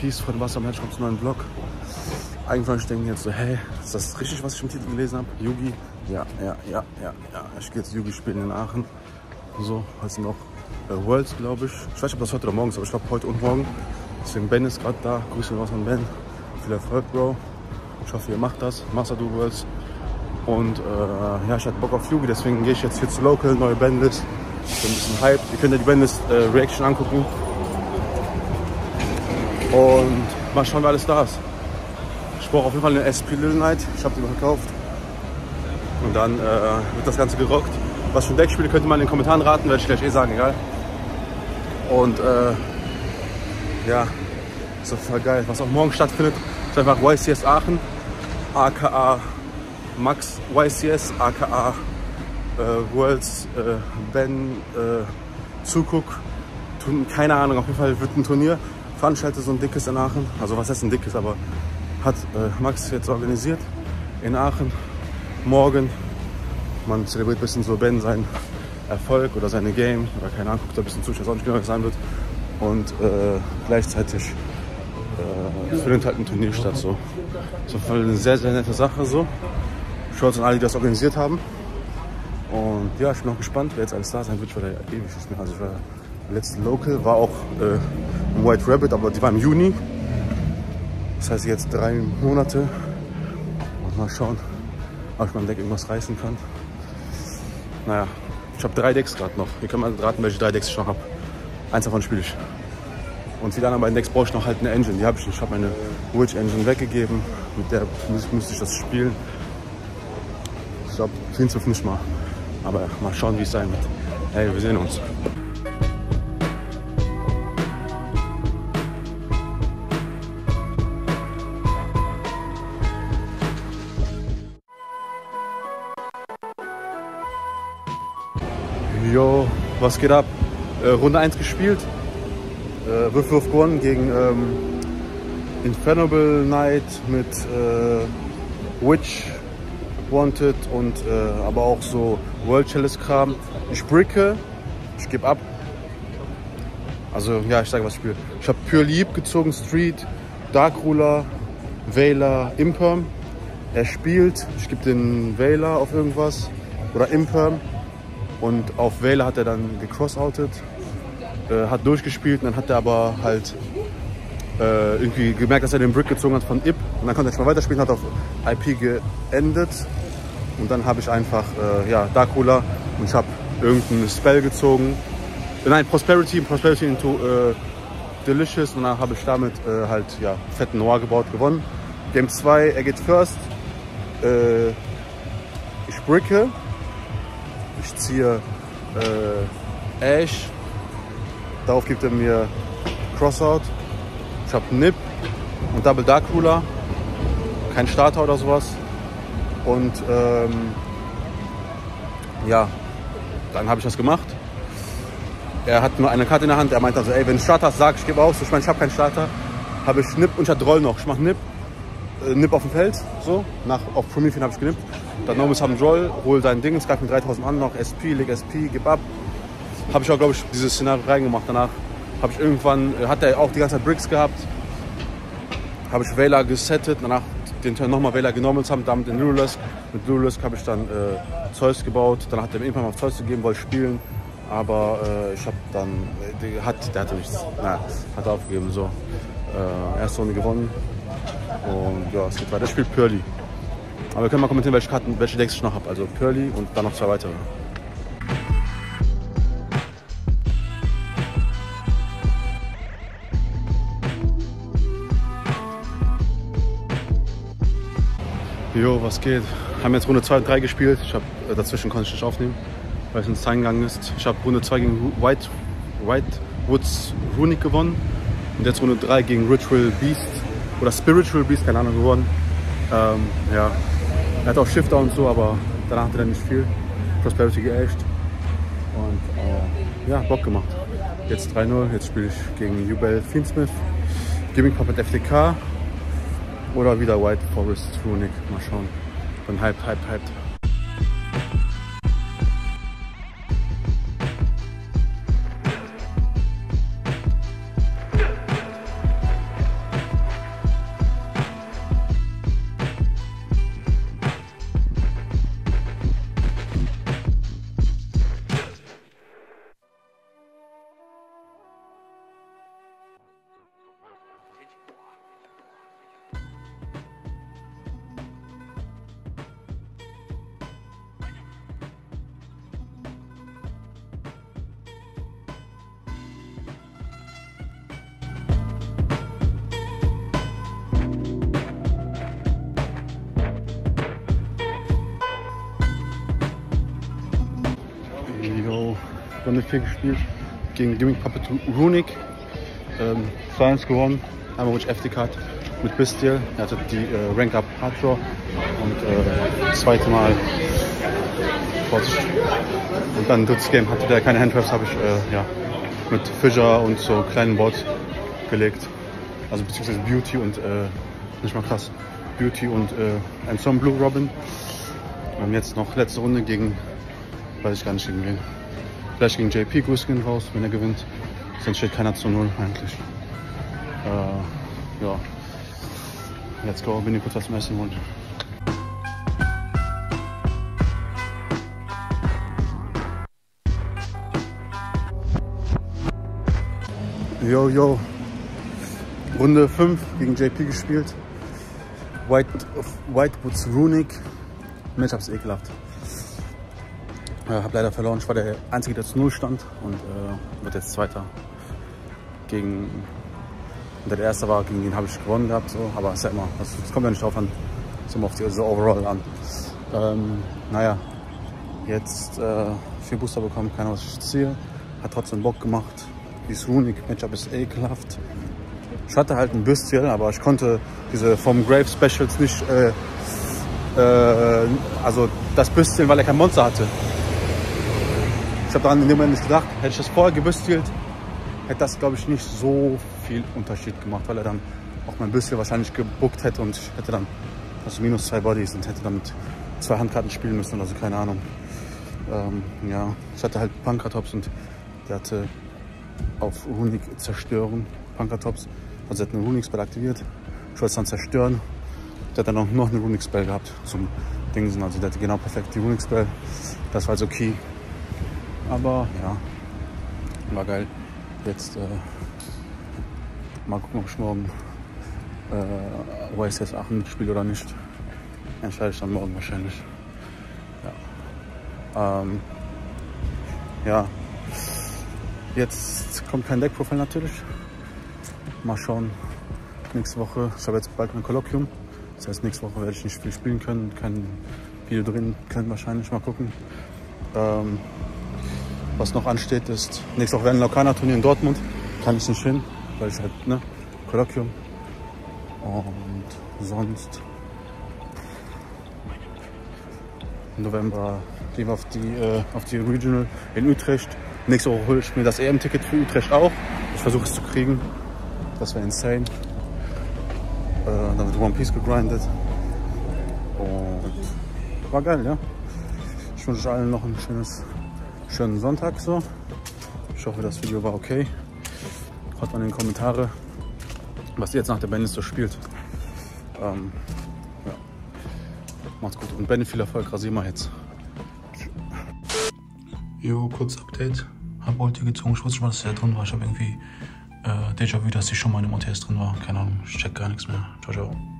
Piece von Wassermensch kommt zum neuen Blog. Eigentlich denke ich jetzt so, hey, ist das richtig, was ich im Titel gelesen habe? Yugi? Ja. Ich gehe jetzt Yugi spielen in Aachen. So, heute sind auch Worlds, glaube ich. Ich weiß nicht, ob das heute oder morgens, aber ich glaube heute und morgen. Deswegen, Ben ist gerade da. Grüße raus an Ben. Viel Erfolg, Bro. Ich hoffe, ihr macht das. Master du Worlds. Und ja, ich hatte Bock auf Yugi, deswegen gehe ich jetzt hier zu Local, neue Bandits. Ich bin ein bisschen hyped. Ihr könnt ja die Bandits-Reaction angucken. Und mal schauen, wer alles da ist. Ich brauche auf jeden Fall eine Infernoble Knight. Ich habe die mal gekauft. Und dann wird das Ganze gerockt. Was für ein Deck spiele, könnt ihr mal in den Kommentaren raten, werde ich gleich eh sagen, egal. Und ja, ist auf jeden Fall geil. Was auch morgen stattfindet, ist einfach YCS Aachen, aka Max YCS, aka Worlds, Ben, Zukuk, keine Ahnung, auf jeden Fall wird ein Turnier veranstaltet, so ein dickes in Aachen. Also was heißt ein dickes, aber hat Max jetzt organisiert in Aachen. Morgen, man zelebriert ein bisschen so Ben seinen Erfolg oder seine Game, oder keine Ahnung, guckt da ein bisschen zu, ich weiß auch nicht genau, was sein wird. Und gleichzeitig findet halt ein Turnier statt, so. Das ist auf jeden Fall eine sehr, sehr nette Sache, so. Schaut an alle, die das organisiert haben. Und ja, ich bin auch gespannt, wer jetzt alles da sein wird, weil der ewig ist mehr. Also ich war letzte Local, war auch im White Rabbit, aber die war im Juni. Das heißt jetzt 3 Monate. Und mal schauen, ob ich mein Deck irgendwas reißen kann. Naja, ich habe 3 Decks gerade noch. Ihr könnt mal raten, welche 3 Decks ich noch habe. Eins davon spiele ich. Und für die anderen beiden Decks brauche ich noch halt eine Engine. Die habe ich nicht. Ich habe meine Witch Engine weggegeben. Mit der müsste ich das spielen. Ich glaube, 10-12 nicht mal. Aber ja, mal schauen, wie es sein wird. Hey, wir sehen uns. Yo, was geht ab? Runde 1 gespielt. Würfelwurf gewonnen gegen Infernoble Knight mit Witch Wanted und aber auch so World Chalice Kram. Ich bricke, ich gebe ab. Also ja, ich sage, was ich spiele. Ich habe Pure Lieb gezogen, Street, Dark Ruler, Wähler, Imperm. Er spielt, ich gebe den Wähler auf irgendwas oder Imperm. Und auf Wähler hat er dann gecrossoutet, hat durchgespielt und dann hat er aber halt irgendwie gemerkt, dass er den Brick gezogen hat von IP. Und dann konnte er nicht mehr weiterspielen, hat auf IP geendet. Und dann habe ich einfach ja, Darkula und ich habe irgendeinen Spell gezogen. Nein, Prosperity into Delicious. Und dann habe ich damit halt ja, fetten Noir gebaut, gewonnen. Game 2, er geht first. Ich bricke. Ich ziehe Ash. Darauf gibt er mir Crossout. Ich habe Nip und Double Dark Ruler, kein Starter oder sowas. Und ja, dann habe ich das gemacht. Er hat nur eine Karte in der Hand. Er meinte also, ey, wenn du Starter hast, sag ich, gebe aus. Ich meine, ich habe keinen Starter. Habe ich Nip und ich habe Droll noch. Ich mache Nip. Nip auf dem Feld. So. Auf Promiphien habe ich genippt. Dann Nomis haben Droll. Hol dein Ding. Es greift mit 3000 an. Noch SP, leg SP, gib ab. Habe ich auch, glaube ich, dieses Szenario reingemacht danach. Habe ich irgendwann, hat er auch die ganze Zeit Bricks gehabt. Habe ich Wähler gesettet, danach den Turn nochmal Wähler genommen haben, damit den Lulus. Mit Lulus habe ich dann Zeus gebaut. Dann hat er mir irgendwann mal Zeus gegeben, wollte spielen. Aber ich habe dann, der hatte nichts, naja, hat aufgegeben, so. Erste Runde gewonnen. Und ja, es geht weiter. Ich spiele Purrely. Aber wir können mal kommentieren, welche Karten, welche Decks ich noch habe. Also Purrely und dann noch 2 weitere. Jo, was geht? Haben jetzt Runde 2 und 3 gespielt. Ich hab, dazwischen konnte ich nicht aufnehmen, weil es ins Time gegangen ist. Ich habe Runde 2 gegen White Woods Runic gewonnen. Und jetzt Runde 3 gegen Ritual Beast oder Spiritual Beast, keine Ahnung, gewonnen. Ja, er hat auch Shifter und so, aber danach hat er nicht viel. Prosperity geäscht. Und ja, Bock gemacht. Jetzt 3-0, jetzt spiele ich gegen Jubel Fiendsmith. Gaming Pop mit FTK. Oder wieder White Forest Runic. Mal schauen. Dann hyped. Promiphien gespielt gegen Gimmick Puppet Runic. 2-1 gewonnen, einmal Rutsch FD-Card mit Bürstchen. Er hatte die Rank-Up Harddraw und zweite Mal Vorsicht. Und dann drittes Game hatte der keine Handtraps, habe ich ja, mit Fischer und so kleinen Bots gelegt. Also beziehungsweise Beauty und, nicht mal krass, Beauty und ein Son Blue Robin. Wir haben jetzt noch letzte Runde gegen, weiß ich gar nicht gegen wen. Vielleicht gegen JP, Grüße gehen raus, wenn er gewinnt. Sonst steht keiner zu 0 eigentlich. Ja. Let's go, bin ich kurz was zum Essen holen. Yo, yo. Runde 5 gegen JP gespielt. White Woods Runic. Mensch, hab's ekelhaft. Hab leider verloren. Ich war der Einzige, der zu 0 stand und wird jetzt Zweiter. Der Erste war, gegen den habe ich gewonnen gehabt. So. Aber es ist ja immer, es kommt ja nicht drauf an. Es kommt auf die so Overall an. Naja, jetzt 4 Booster bekommen, keiner was ich ziehe. Hat trotzdem Bock gemacht. Dieses Runic-Matchup ist ekelhaft. Ich hatte halt ein Bürstchen, aber ich konnte diese vom Grave Specials nicht. Also das Bürstchen, weil er kein Monster hatte. Ich habe daran in dem Moment nicht gedacht. Hätte ich das vorher gebürstelt, hätte das, glaube ich, nicht so viel Unterschied gemacht, weil er dann auch mein Bürstchen wahrscheinlich gebuckt hätte und ich hätte dann also minus 2 Bodies und hätte dann mit 2 Handkarten spielen müssen, also keine Ahnung. Ja, ich hatte halt Pankratops und der hatte auf Runic zerstören, Pankratops. Also er hat eine Runic-Spell aktiviert, ich wollte es dann zerstören. Der hat dann auch noch eine Runic-Spell gehabt zum Dingsen, also der hatte genau perfekt die Runic-Spell. Das war also key. Aber ja, war geil. Jetzt mal gucken, ob ich morgen YCS Aachen mitspiele oder nicht. Entscheide ich dann morgen wahrscheinlich. Ja. Ja. Jetzt kommt kein Deckprofil natürlich. Mal schauen. Nächste Woche, ich habe jetzt bald mein Kolloquium. Das heißt, nächste Woche werde ich nicht viel spielen können, kein Video drehen können wahrscheinlich, mal gucken. Was noch ansteht ist, nächste Woche werden Lokana-Turnier in Dortmund, kann ich nicht hin, weil ich halt, ne, Kolloquium. Und sonst im November gehen wir auf die Regional in Utrecht. Nächste Woche hole ich mir das EM-Ticket für Utrecht auch. Ich versuche es zu kriegen, das wäre insane. Dann wird One Piece gegrindet und war geil, ja. Ich wünsche euch allen noch einen schönen Sonntag so. Ich hoffe, das Video war okay. Haut mal in die Kommentare, was ihr jetzt nach der Bandits so spielt. Ja. Macht's gut und Bandit viel Erfolg, rasier mal jetzt. Jo, kurz Update. Hab Ulti gezogen, ich wusste schon mal, dass der drin war. Ich hab irgendwie Déjà vu, dass ich schon mal in dem OTS drin war. Keine Ahnung, ich check gar nichts mehr. Ciao, ciao.